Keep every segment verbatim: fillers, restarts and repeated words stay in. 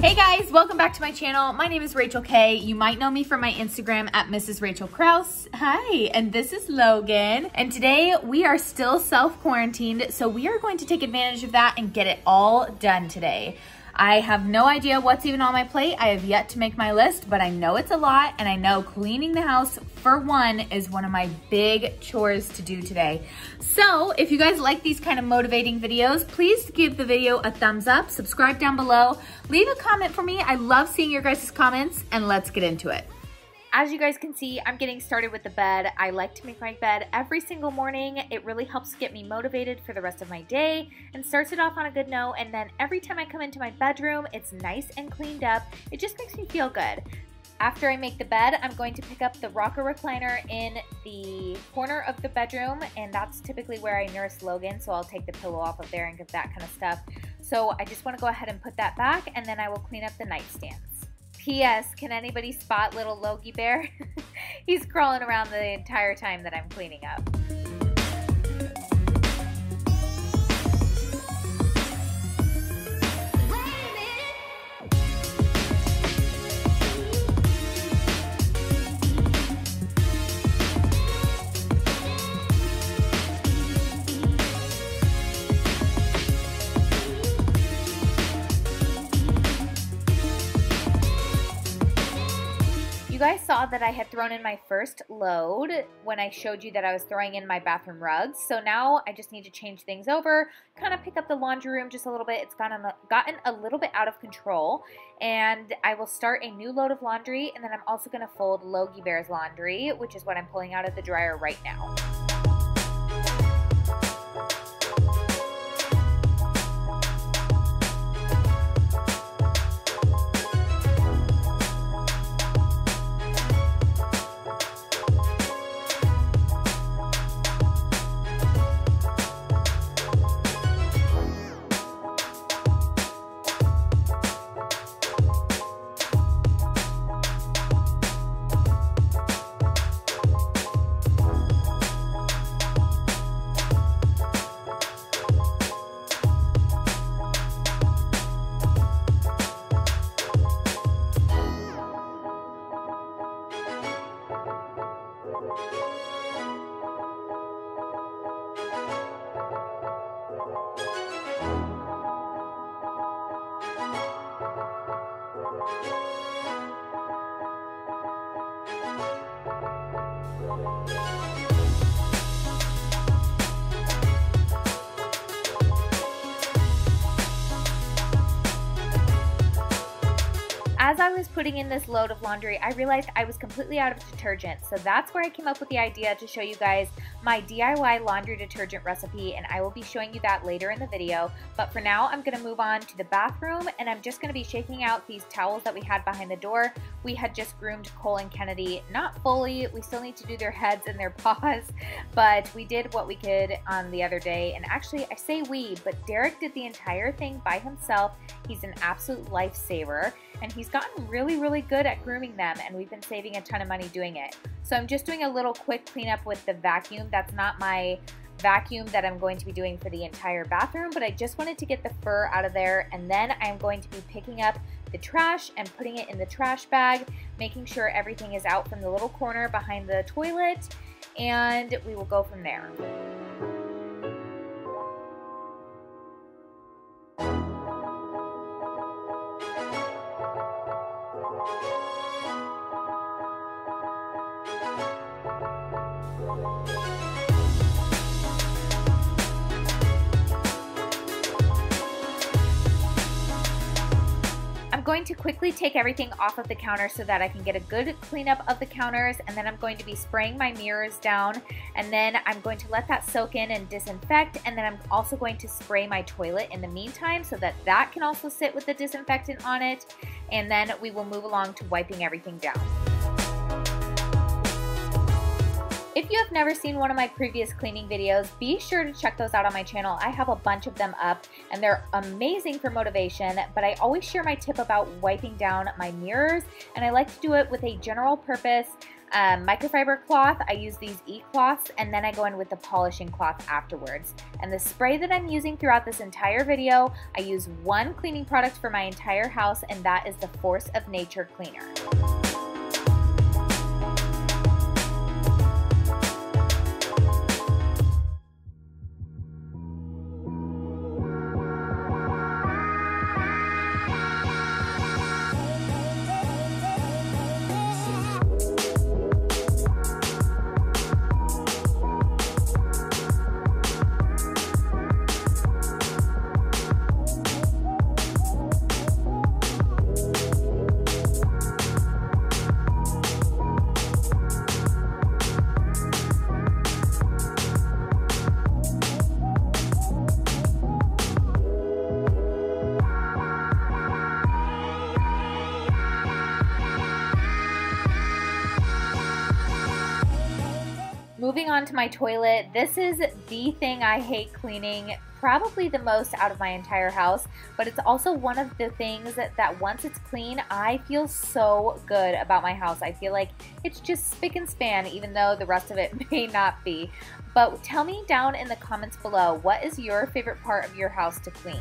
Hey guys, welcome back to my channel. My name is Rachel K. You might know me from my Instagram at Missus Rachel Krause. Hi, and this is Logan. And today we are still self-quarantined, so we are going to take advantage of that and get it all done today. I have no idea what's even on my plate. I have yet to make my list, but I know it's a lot, and I know cleaning the house, for one, is one of my big chores to do today. So if you guys like these kind of motivating videos, please give the video a thumbs up, subscribe down below, leave a comment for me. I love seeing your guys' comments, and let's get into it. As you guys can see, I'm getting started with the bed. I like to make my bed every single morning. It really helps get me motivated for the rest of my day and starts it off on a good note. And then every time I come into my bedroom, it's nice and cleaned up. It just makes me feel good. After I make the bed, I'm going to pick up the rocker recliner in the corner of the bedroom, and that's typically where I nurse Logan, so I'll take the pillow off of there and give that kind of stuff. So I just want to go ahead and put that back, and then I will clean up the nightstands. P S Can anybody spot little Logie Bear? He's crawling around the entire time that I'm cleaning up. You guys saw that I had thrown in my first load when I showed you that I was throwing in my bathroom rugs. So now I just need to change things over, kind of pick up the laundry room just a little bit. It's gotten gotten a little bit out of control, and I will start a new load of laundry, and then I'm also going to fold Logie Bear's laundry, which is what I'm pulling out of the dryer right now. As I was putting in this load of laundry, I realized I was completely out of detergent. So that's where I came up with the idea to show you guys my D I Y laundry detergent recipe, and I will be showing you that later in the video. But for now, I'm gonna move on to the bathroom, and I'm just gonna be shaking out these towels that we had behind the door. We had just groomed Cole and Kennedy, not fully. We still need to do their heads and their paws, but we did what we could on the other day. And actually, I say we, but Derek did the entire thing by himself. He's an absolute lifesaver, and he's gotten really, really good at grooming them, and we've been saving a ton of money doing it. So I'm just doing a little quick cleanup with the vacuum. That's not my vacuum that I'm going to be doing for the entire bathroom, but I just wanted to get the fur out of there, and then I'm going to be picking up the trash and putting it in the trash bag, making sure everything is out from the little corner behind the toilet, and we will go from there. Going to quickly take everything off of the counter so that I can get a good cleanup of the counters, and then I'm going to be spraying my mirrors down, and then I'm going to let that soak in and disinfect, and then I'm also going to spray my toilet in the meantime so that that can also sit with the disinfectant on it, and then we will move along to wiping everything down. If you have never seen one of my previous cleaning videos, be sure to check those out on my channel. I have a bunch of them up, and they're amazing for motivation, but I always share my tip about wiping down my mirrors, and I like to do it with a general purpose um, microfiber cloth. I use these e-cloths, and then I go in with the polishing cloth afterwards. And the spray that I'm using throughout this entire video, I use one cleaning product for my entire house, and that is the Force of Nature Cleaner. Moving on to my toilet, this is the thing I hate cleaning probably the most out of my entire house, but it's also one of the things that, that once it's clean, I feel so good about my house. I feel like it's just spick and span, even though the rest of it may not be. But tell me down in the comments below, what is your favorite part of your house to clean?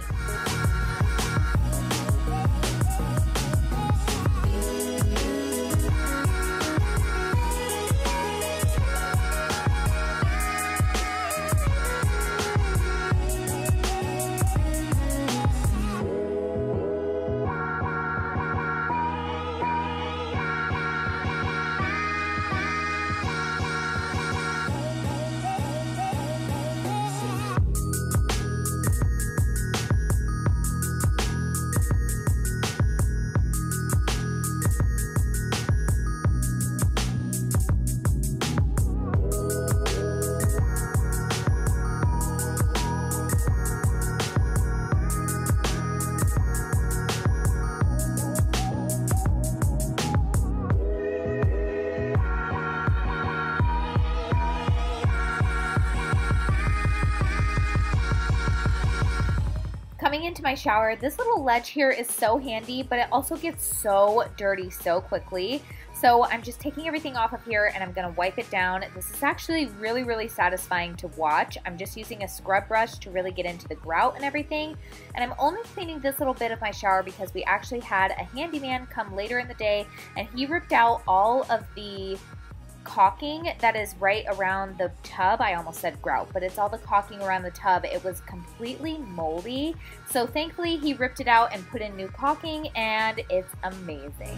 Coming into my shower, this little ledge here is so handy, but it also gets so dirty so quickly. So I'm just taking everything off of here and I'm gonna wipe it down. This is actually really, really satisfying to watch. I'm just using a scrub brush to really get into the grout and everything. And I'm only cleaning this little bit of my shower because we actually had a handyman come later in the day and he ripped out all of the caulking that is right around the tub. I almost said grout, but it's all the caulking around the tub. It was completely moldy. So thankfully he ripped it out and put in new caulking, and it's amazing.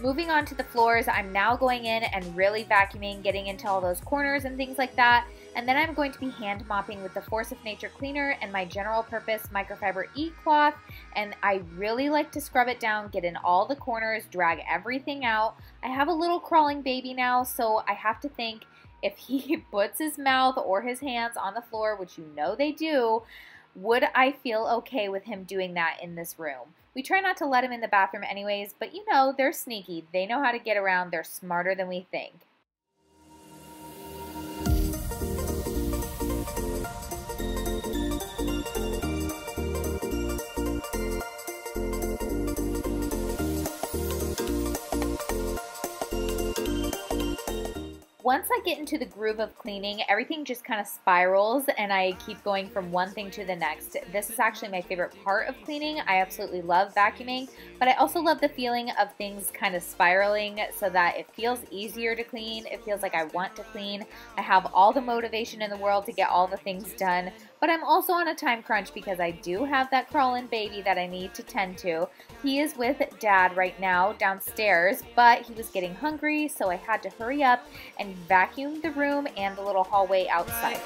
Moving on to the floors, I'm now going in and really vacuuming, getting into all those corners and things like that. And then I'm going to be hand mopping with the Force of Nature Cleaner and my general purpose microfiber e-cloth. And I really like to scrub it down, get in all the corners, drag everything out. I have a little crawling baby now, so I have to think if he puts his mouth or his hands on the floor, which you know they do, would I feel okay with him doing that in this room? We try not to let him in the bathroom anyways, but you know, they're sneaky. They know how to get around. They're smarter than we think. Once I get into the groove of cleaning, everything just kind of spirals and I keep going from one thing to the next. This is actually my favorite part of cleaning. I absolutely love vacuuming, but I also love the feeling of things kind of spiraling so that it feels easier to clean. It feels like I want to clean. I have all the motivation in the world to get all the things done, but I'm also on a time crunch because I do have that crawling baby that I need to tend to. He is with Dad right now downstairs, but he was getting hungry, so I had to hurry up and vacuum the room and the little hallway outside.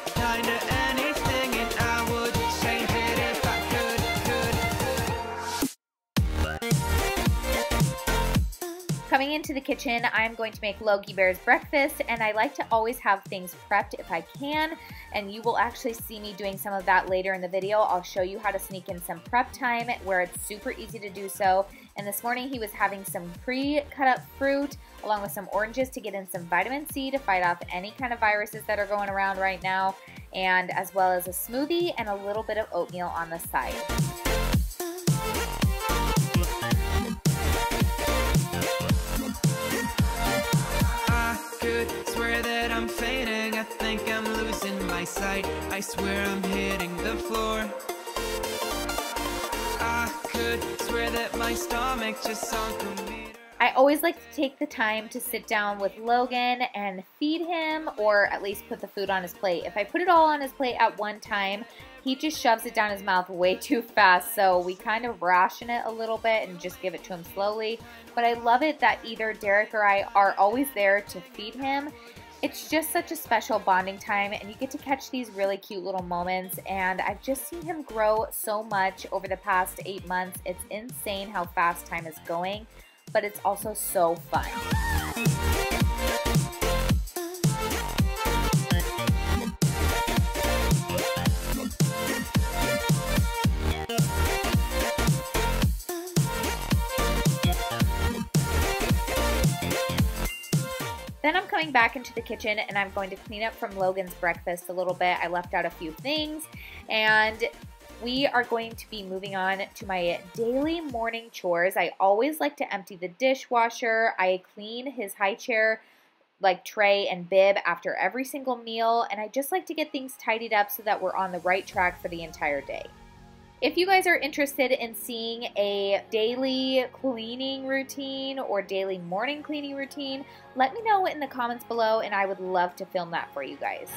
Coming into the kitchen, I'm going to make Logie Bear's breakfast, and I like to always have things prepped if I can, and you will actually see me doing some of that later in the video. I'll show you how to sneak in some prep time where it's super easy to do so. And this morning he was having some pre-cut up fruit along with some oranges to get in some vitamin C to fight off any kind of viruses that are going around right now. and as well as a smoothie and a little bit of oatmeal on the side. Sight, I swear I'm hitting the floor. I could swear that my stomach just sunk a meter. I always like to take the time to sit down with Logan and feed him, or at least put the food on his plate. If I put it all on his plate at one time, he just shoves it down his mouth way too fast, so we kind of ration it a little bit and just give it to him slowly. But I love it that either Derek or I are always there to feed him. It's just such a special bonding time, and you get to catch these really cute little moments, and I've just seen him grow so much over the past eight months. It's insane how fast time is going, but it's also so fun. Then I'm coming back into the kitchen and I'm going to clean up from Logan's breakfast a little bit. I left out a few things, and we are going to be moving on to my daily morning chores. I always like to empty the dishwasher. I clean his high chair, like tray and bib, after every single meal, and I just like to get things tidied up so that we're on the right track for the entire day. If you guys are interested in seeing a daily cleaning routine or daily morning cleaning routine, let me know in the comments below, and I would love to film that for you guys.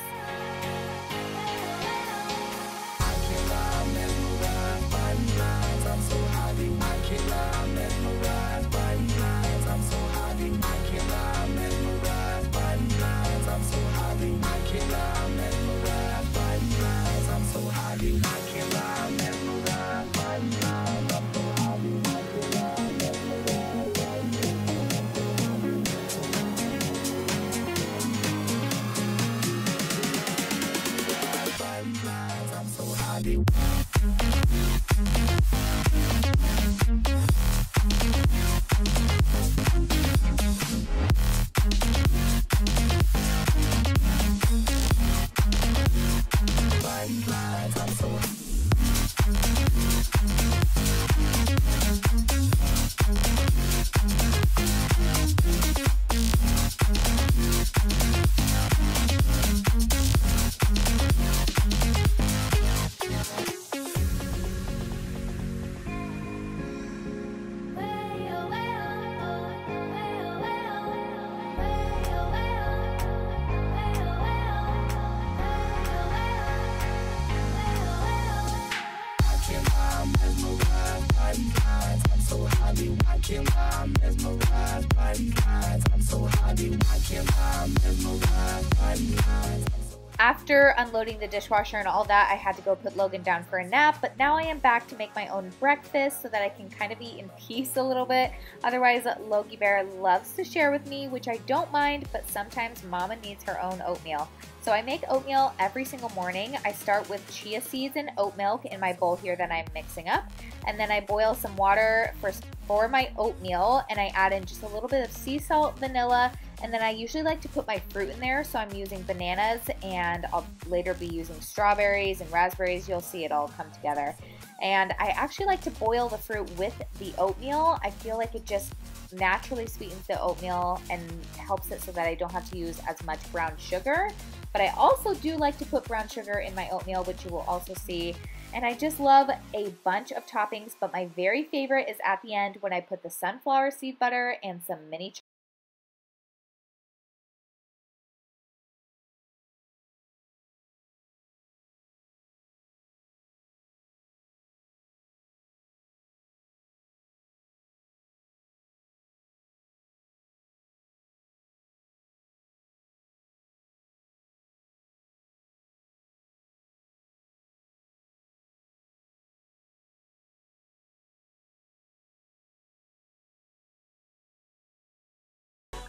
After unloading the dishwasher and all that, I had to go put Logan down for a nap, but now I am back to make my own breakfast so that I can kind of eat in peace a little bit. Otherwise, Logie Bear loves to share with me, which I don't mind, but sometimes Mama needs her own oatmeal. So I make oatmeal every single morning. I start with chia seeds and oat milk in my bowl here that I'm mixing up, and then I boil some water for, for my oatmeal, and I add in just a little bit of sea salt, vanilla, and then I usually like to put my fruit in there, so I'm using bananas, and I'll later be using strawberries and raspberries. You'll see it all come together. And I actually like to boil the fruit with the oatmeal. I feel like it just naturally sweetens the oatmeal and helps it so that I don't have to use as much brown sugar. But I also do like to put brown sugar in my oatmeal, which you will also see. And I just love a bunch of toppings, but my very favorite is at the end when I put the sunflower seed butter and some mini chocolate.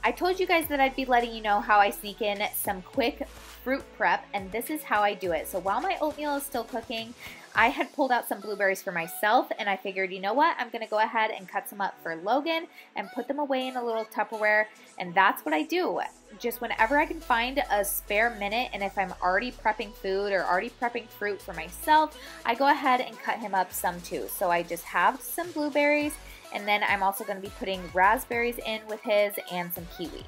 I told you guys that I'd be letting you know how I sneak in some quick fruit prep, and this is how I do it. So while my oatmeal is still cooking, I had pulled out some blueberries for myself, and I figured, you know what, I'm gonna go ahead and cut some up for Logan and put them away in a little Tupperware, and that's what I do. just whenever I can find a spare minute, and if I'm already prepping food or already prepping fruit for myself, I go ahead and cut him up some too. So I just have some blueberries, and then I'm also going to be putting raspberries in with his and some kiwi.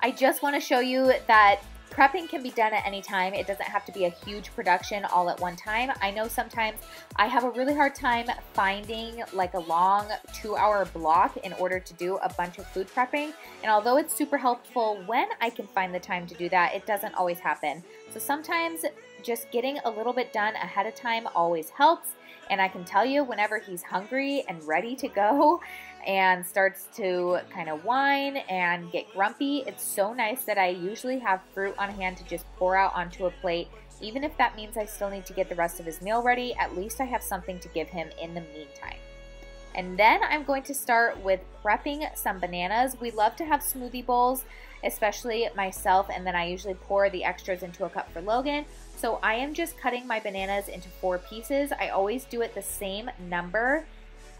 I just want to show you that prepping can be done at any time. It doesn't have to be a huge production all at one time. I know sometimes I have a really hard time finding like a long two hour block in order to do a bunch of food prepping. And although it's super helpful when I can find the time to do that, it doesn't always happen. So sometimes just getting a little bit done ahead of time always helps. And I can tell you, whenever he's hungry and ready to go and starts to kind of whine and get grumpy, it's so nice that I usually have fruit on hand to just pour out onto a plate. Even if that means I still need to get the rest of his meal ready, at least I have something to give him in the meantime. And then I'm going to start with prepping some bananas. We love to have smoothie bowls, especially myself, and then I usually pour the extras into a cup for Logan. So I am just cutting my bananas into four pieces. I always do it the same number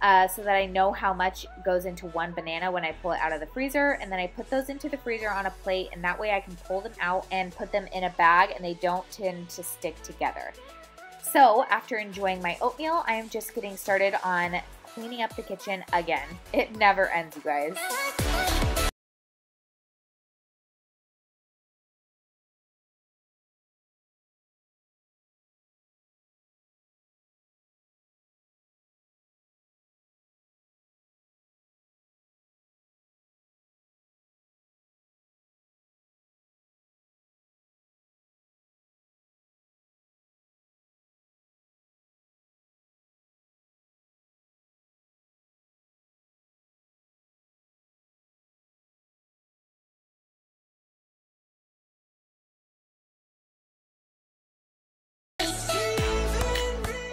uh, so that I know how much goes into one banana when I pull it out of the freezer, and then I put those into the freezer on a plate, and that way I can pull them out and put them in a bag and they don't tend to stick together. So after enjoying my oatmeal, I am just getting started on cleaning up the kitchen again. It never ends, you guys.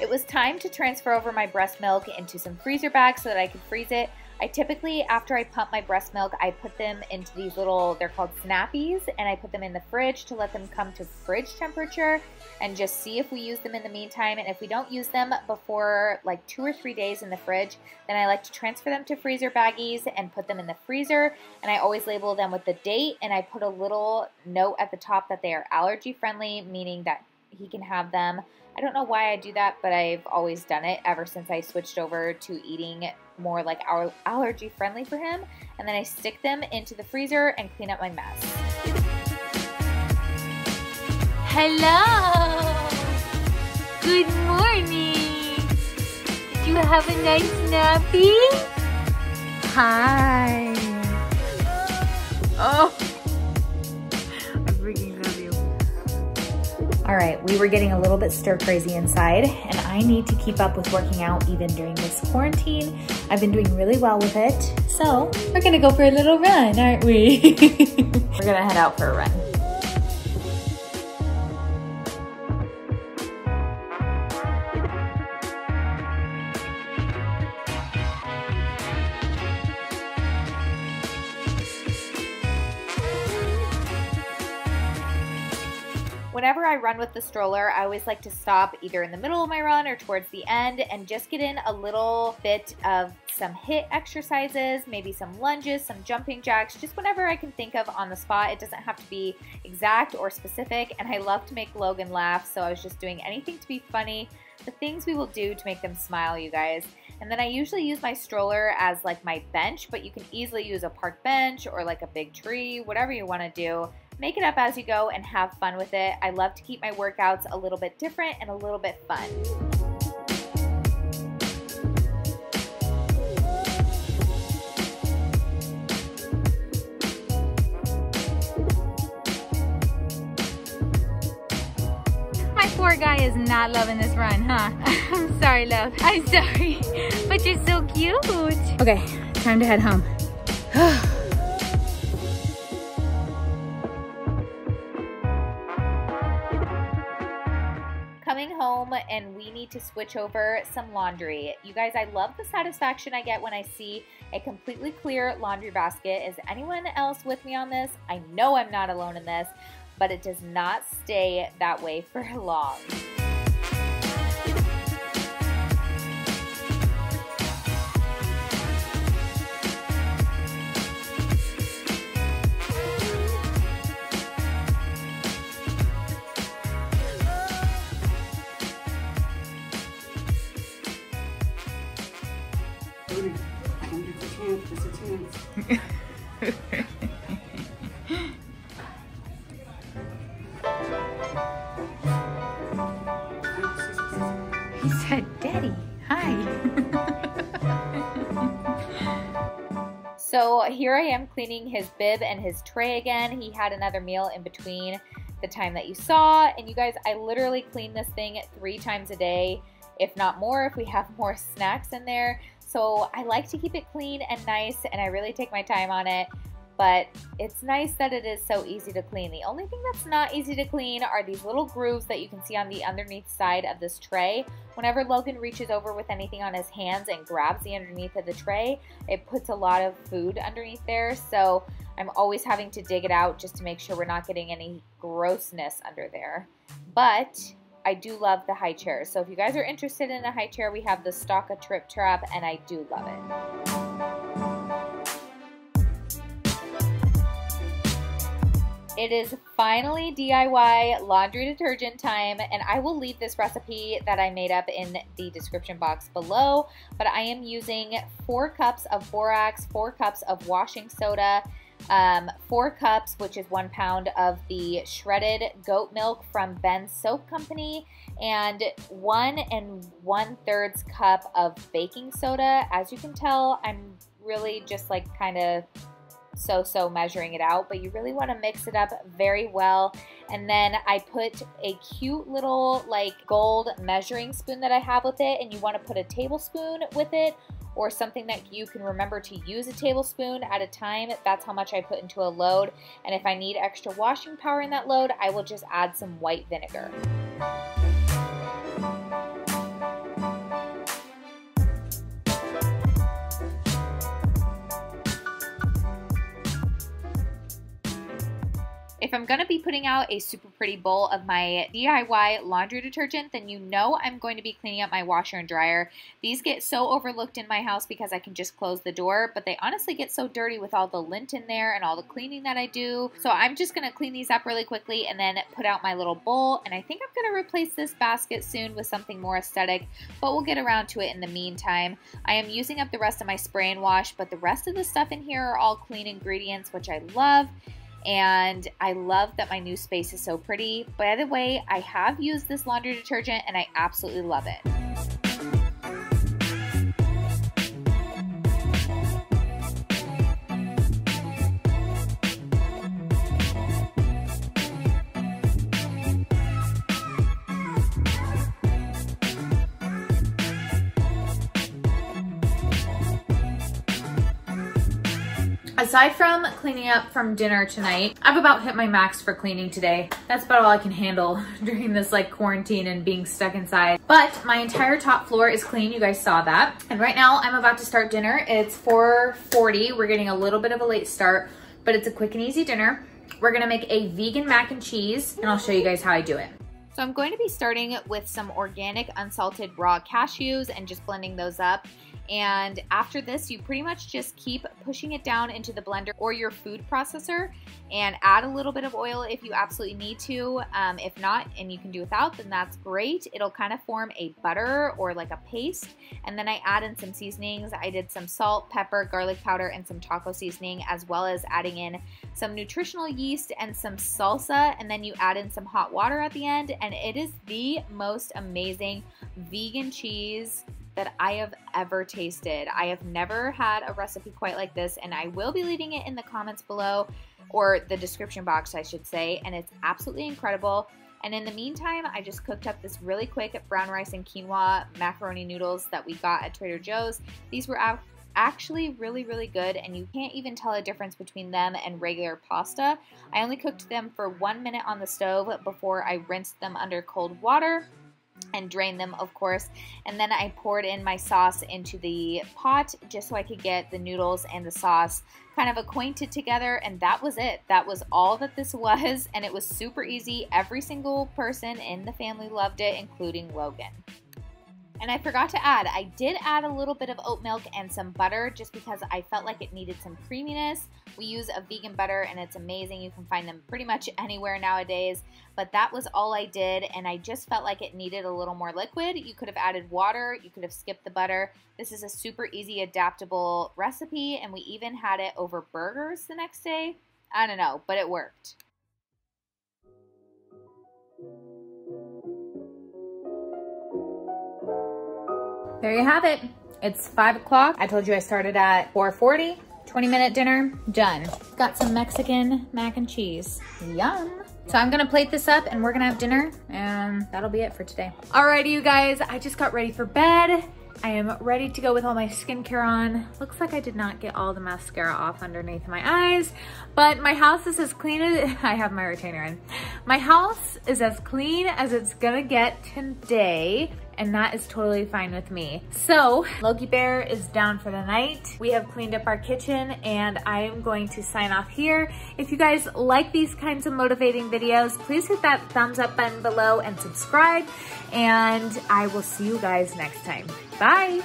It was time to transfer over my breast milk into some freezer bags so that I could freeze it. I typically, after I pump my breast milk, I put them into these little, they're called snappies, and I put them in the fridge to let them come to fridge temperature and just see if we use them in the meantime. And if we don't use them before like two or three days in the fridge, then I like to transfer them to freezer baggies and put them in the freezer. And I always label them with the date, and I put a little note at the top that they are allergy friendly, meaning that he can have them. I don't know why I do that, but I've always done it ever since I switched over to eating more like our allergy friendly for him. And then I stick them into the freezer and clean up my mess. Hello. Good morning. Did you have a nice nappy? Hi. Oh. All right, we were getting a little bit stir crazy inside, and I need to keep up with working out even during this quarantine. I've been doing really well with it, so we're gonna go for a little run, aren't we? We're gonna head out for a run. Whenever I run with the stroller, I always like to stop either in the middle of my run or towards the end and just get in a little bit of some HIIT exercises, maybe some lunges, some jumping jacks, just whatever I can think of on the spot. It doesn't have to be exact or specific, and I love to make Logan laugh, so I was just doing anything to be funny, the things we will do to make them smile, you guys. And then I usually use my stroller as like my bench, but you can easily use a park bench or like a big tree, whatever you want to do. Make it up as you go and have fun with it. I love to keep my workouts a little bit different and a little bit fun. My poor guy is not loving this run, huh? I'm sorry, love. I'm sorry. But you're so cute. Okay, time to head home. Home, and we need to switch over some laundry. You guys, I love the satisfaction I get when I see a completely clear laundry basket. Is anyone else with me on this? I know I'm not alone in this, but it does not stay that way for long. Daddy, hi. So here I am cleaning his bib and his tray again. He had another meal in between the time that you saw. And you guys, I literally clean this thing three times a day, if not more, if we have more snacks in there. So I like to keep it clean and nice, and I really take my time on it. But it's nice that it is so easy to clean. The only thing that's not easy to clean are these little grooves that you can see on the underneath side of this tray. Whenever Logan reaches over with anything on his hands and grabs the underneath of the tray, it puts a lot of food underneath there. So I'm always having to dig it out just to make sure we're not getting any grossness under there. But I do love the high chairs. So if you guys are interested in a high chair, we have the Stokke Tripp Trapp, and I do love it. It is finally D I Y laundry detergent time, and I will leave this recipe that I made up in the description box below, but I am using four cups of borax, four cups of washing soda, um, four cups, which is one pound of the shredded goat milk from Ben's Soap Company, and one and one-thirds cup of baking soda. As you can tell, I'm really just like kind of so-so measuring it out, but you really want to mix it up very well. And then I put a cute little like gold measuring spoon that I have with it, and you want to put a tablespoon with it or something that you can remember to use a tablespoon at a time. That's how much I put into a load, and if I need extra washing power in that load, I will just add some white vinegar. If I'm gonna be putting out a super pretty bowl of my D I Y laundry detergent, then you know I'm going to be cleaning up my washer and dryer. These get so overlooked in my house because I can just close the door, but they honestly get so dirty with all the lint in there and all the cleaning that I do. So I'm just gonna clean these up really quickly and then put out my little bowl. And I think I'm gonna replace this basket soon with something more aesthetic, but we'll get around to it in the meantime. I am using up the rest of my spray and wash, but the rest of the stuff in here are all clean ingredients, which I love. And I love that my new space is so pretty. By the way, I have used this laundry detergent and I absolutely love it. Aside from cleaning up from dinner tonight, I've about hit my max for cleaning today. That's about all I can handle during this like quarantine and being stuck inside. But my entire top floor is clean. You guys saw that. And right now I'm about to start dinner. It's four forty. We're getting a little bit of a late start, but it's a quick and easy dinner. We're gonna make a vegan mac and cheese, and I'll show you guys how I do it. So I'm going to be starting with some organic unsalted raw cashews and just blending those up. And after this, you pretty much just keep pushing it down into the blender or your food processor and add a little bit of oil if you absolutely need to. Um, if not, and you can do without, then that's great. It'll kind of form a butter or like a paste. And then I add in some seasonings. I did some salt, pepper, garlic powder, and some taco seasoning, as well as adding in some nutritional yeast and some salsa. And then you add in some hot water at the end. And it is the most amazing vegan cheese that I have ever tasted. I have never had a recipe quite like this, and I will be leaving it in the comments below, or the description box I should say, and it's absolutely incredible. And in the meantime, I just cooked up this really quick brown rice and quinoa macaroni noodles that we got at Trader Joe's. These were actually really, really good, and you can't even tell a difference between them and regular pasta. I only cooked them for one minute on the stove before I rinsed them under cold water and drain them, of course. And then I poured in my sauce into the pot just so I could get the noodles and the sauce kind of acquainted together, and that was it. That was all that this was, and it was super easy. Every single person in the family loved it, including Logan. And I forgot to add, I did add a little bit of oat milk and some butter just because I felt like it needed some creaminess. We use a vegan butter and it's amazing. You can find them pretty much anywhere nowadays. But that was all I did, and I just felt like it needed a little more liquid. You could have added water, you could have skipped the butter. This is a super easy, adaptable recipe, and we even had it over burgers the next day. I don't know, but it worked. Thank you. there you have it. It's five o'clock. I told you I started at four forty. twenty minute dinner, done. Got some Mexican mac and cheese. Yum. So I'm gonna plate this up and we're gonna have dinner and that'll be it for today. Alrighty, you guys, I just got ready for bed. I am ready to go with all my skincare on. Looks like I did not get all the mascara off underneath my eyes, but my house is as clean as, I have my retainer in. My house is as clean as it's gonna get today. And that is totally fine with me. So Logie Bear is down for the night. We have cleaned up our kitchen and I am going to sign off here. If you guys like these kinds of motivating videos, please hit that thumbs up button below and subscribe. And I will see you guys next time. Bye.